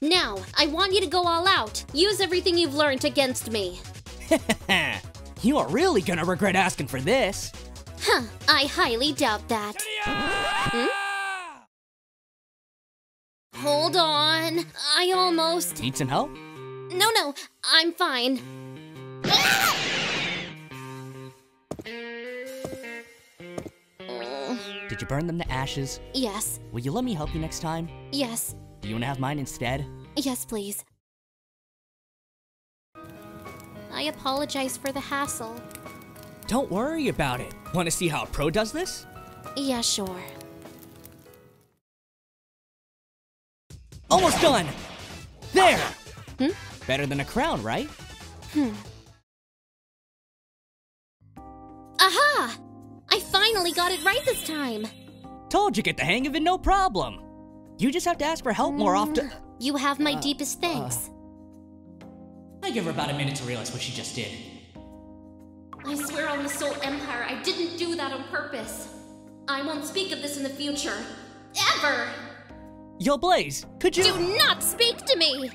Now, I want you to go all out. Use everything you've learned against me. You are really gonna regret asking for this. Huh, I highly doubt that. Hold on, I almost... Need some help? No, I'm fine. Did you burn them to ashes? Yes. Will you let me help you next time? Yes. Do you want to have mine instead? Yes, please. I apologize for the hassle. Don't worry about it. Want to see how a pro does this? Yeah, sure. Almost done! There! Hmm? Better than a crown, right? Aha! I finally got it right this time! Told you, get the hang of it, no problem! You just have to ask for help more often. You have my deepest thanks. I give her about a minute to realize what she just did. I swear on the Soul Empire, I didn't do that on purpose. I won't speak of this in the future. Ever! Yo, Blaze, could you— Do not speak to me!